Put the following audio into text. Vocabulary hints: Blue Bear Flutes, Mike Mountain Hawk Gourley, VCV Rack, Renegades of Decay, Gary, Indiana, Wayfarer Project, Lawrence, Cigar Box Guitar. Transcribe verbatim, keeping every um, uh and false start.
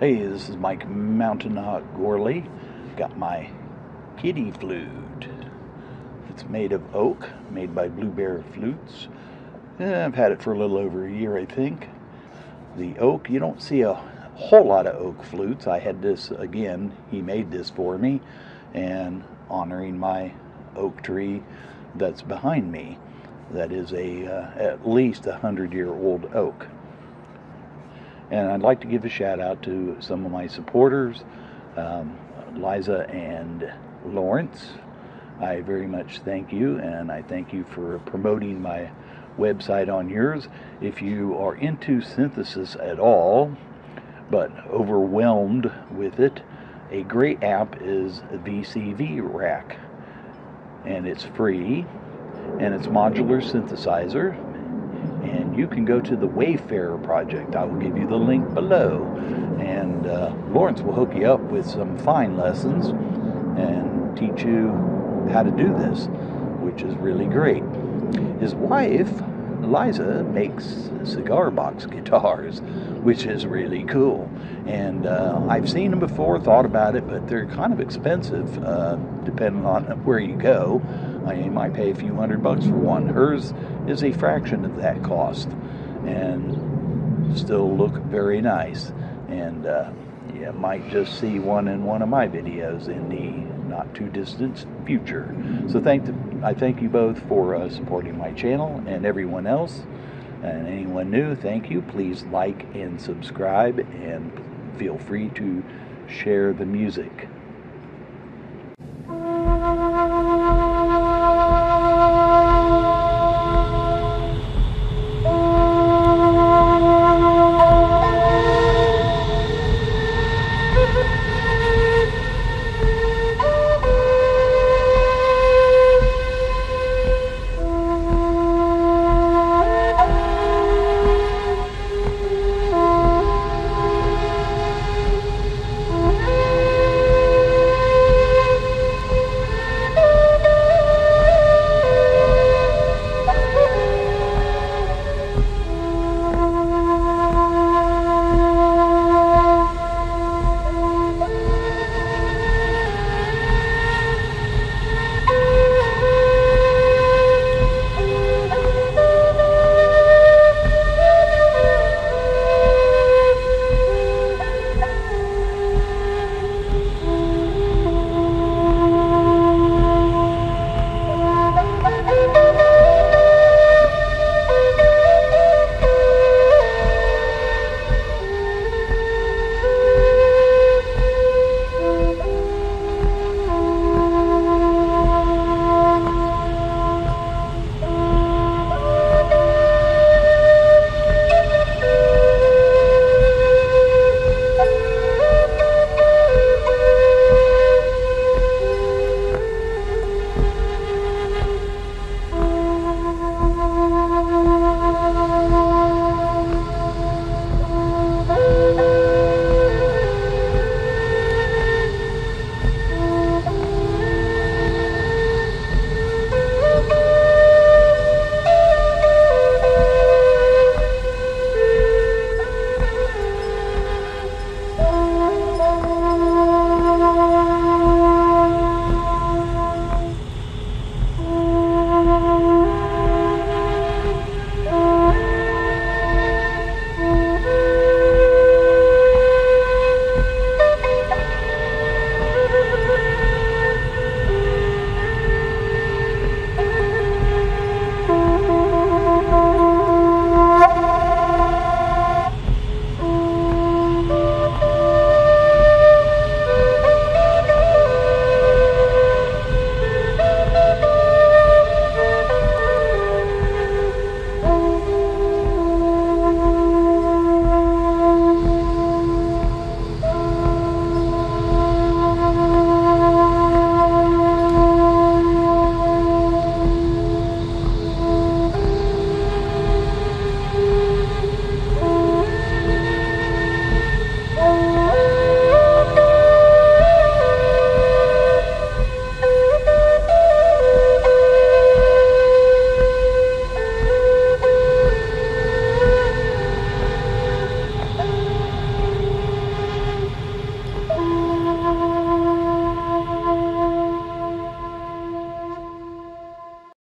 Hey, this is Mike Mountain Hawk Gourley. Got my kitty flute. It's made of oak, made by Blue Bear Flutes. Eh, I've had it for a little over a year, I think. The oak, you don't see a whole lot of oak flutes. I had this, again, he made this for me, and honoring my oak tree that's behind me. That is a uh, at least a hundred-year-old oak. And I'd like to give a shout out to some of my supporters, um, Liza and Lawrence. I very much thank you, and I thank you for promoting my website on yours. If you are into synthesis at all, but overwhelmed with it, a great app is V C V Rack, and it's free, and it's modular synthesizer. And you can go to the Wayfarer Project. I will give you the link below. And uh, Lawrence will hook you up with some fine lessons and teach you how to do this, which is really great. His wife, Liza, makes cigar box guitars, which is really cool. And uh, I've seen them before, thought about it, but they're kind of expensive, uh, depending on where you go. I might pay a few hundred bucks for one. Hers is a fraction of that cost, and still look very nice. And uh, you might just see one in one of my videos in the not too distant future. So thank the, I thank you both for uh, supporting my channel, and everyone else, and anyone new, thank you. Please like and subscribe, and feel free to share the music.